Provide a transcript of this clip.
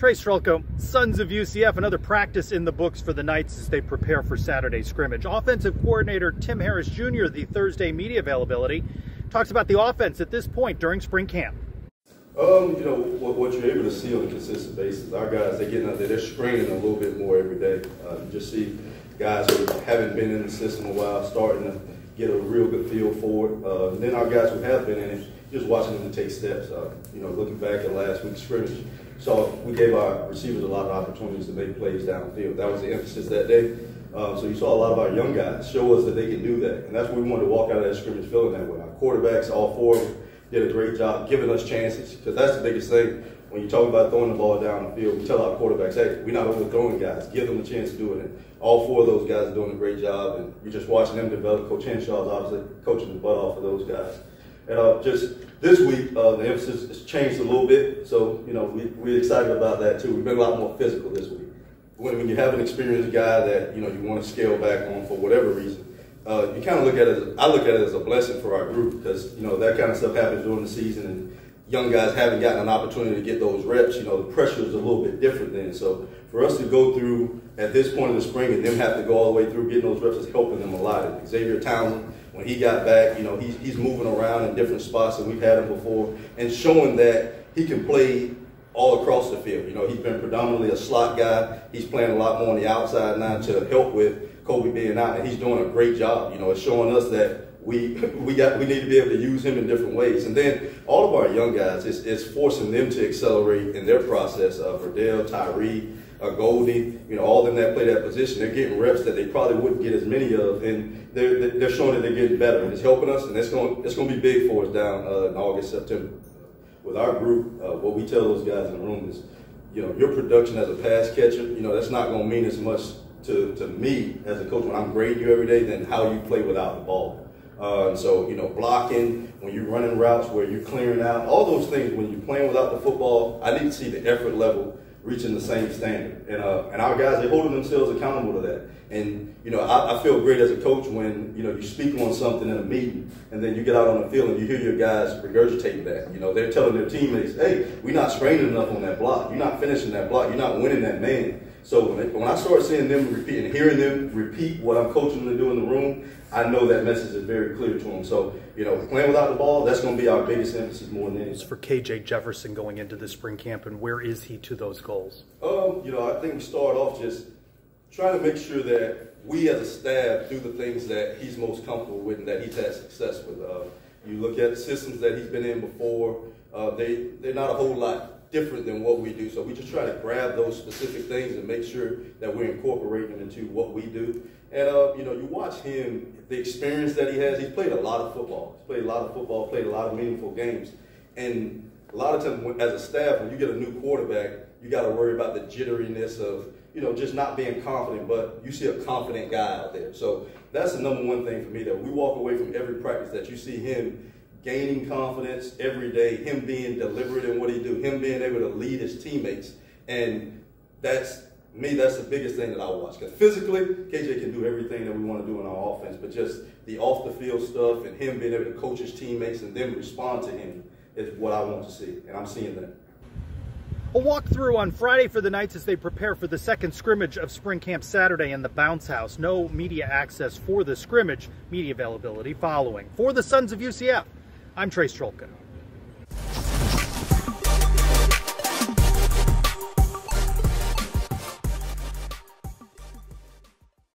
Trace Trylko, Sons of UCF, another practice in the books for the Knights as they prepare for Saturday's scrimmage. Offensive coordinator Tim Harris Jr., the Thursday media availability, talks about the offense at this point during spring camp. You know, what you're able to see on a consistent basis, our guys, they're getting out there, they're straining a little bit more every day. You just see guys who haven't been in the system a while starting to get a real good feel for it. And then our guys who have been in it, just watching them take steps. You know, looking back at last week's scrimmage, so we gave our receivers a lot of opportunities to make plays downfield. That was the emphasis that day. So you saw a lot of our young guys show us that they can do that. And that's what we wanted to walk out of that scrimmage feeling that way. Our quarterbacks, all four of them, did a great job giving us chances, because that's the biggest thing. When you talk about throwing the ball down the field, we tell our quarterbacks, hey, we're not overthrowing guys. Give them a chance to do it. And all four of those guys are doing a great job, and you're just watching them develop. Coach Henshaw is obviously coaching the butt off of those guys. And just this week, the emphasis has changed a little bit, so you know we're excited about that too. We've been a lot more physical this week. When you have an experienced guy that you know you want to scale back on for whatever reason, you kind of look at it. I look at it as a blessing for our group, because you know that kind of stuff happens during the season, and young guys haven't gotten an opportunity to get those reps. You know the pressure is a little bit different then. So for us to go through at this point in the spring and then have to go all the way through getting those reps is helping them a lot. And Xavier Townsend, when he got back, you know, he's moving around in different spots than we've had him before, and showing that he can play all across the field. You know, he's been predominantly a slot guy. He's playing a lot more on the outside now to help with Kobe being out, and he's doing a great job. You know, it's showing us that we need to be able to use him in different ways. And then all of our young guys, it's forcing them to accelerate in their process. Verdell, Tyree, Goldie, you know, all of them that play that position, they're getting reps that they probably wouldn't get as many of, and they're showing that they're getting better, and it's helping us, and it's going to be big for us down in August, September. With our group, what we tell those guys in the room is, you know, your production as a pass catcher, you know, that's not going to mean as much to me as a coach when I'm grading you every day than how you play without the ball. So, you know, blocking, when you're running routes, where you're clearing out, all those things, when you're playing without the football, I need to see the effort level reaching the same standard. And our guys, they're holding themselves accountable to that. And, you know, I feel great as a coach when, you know, you speak on something in a meeting and then you get out on the field and you hear your guys regurgitating that. You know, they're telling their teammates, hey, we're not straining enough on that block. You're not finishing that block. You're not winning that man. So when I start seeing them repeat and hearing them repeat what I'm coaching them to do in the room, I know that message is very clear to them. So, you know, playing without the ball, that's going to be our biggest emphasis more than anything. For KJ Jefferson going into the spring camp, and where is he to those goals? You know, I think we start off just trying to make sure that we as a staff do the things that he's most comfortable with and that he's had success with. You look at systems that he's been in before, they're not a whole lot different than what we do, so we just try to grab those specific things and make sure that we're incorporating them into what we do. And you know, you watch him, the experience that he has. He's played a lot of football. He's played a lot of football. Played a lot of meaningful games. And a lot of times, as a staff, when you get a new quarterback, you got to worry about the jitteriness of, you know, just not being confident. But you see a confident guy out there, so that's the number one thing for me. That we walk away from every practice that you see him gaining confidence every day, him being deliberate in what he do, him being able to lead his teammates. And that's, me, that's the biggest thing that I watch. Because physically, KJ can do everything that we want to do in our offense, but just the off-the-field stuff and him being able to coach his teammates and them respond to him is what I want to see, and I'm seeing that. A walkthrough on Friday for the Knights as they prepare for the second scrimmage of spring camp Saturday in the Bounce House. No media access for the scrimmage, media availability following. For the Sons of UCF, I'm Trace Trylko.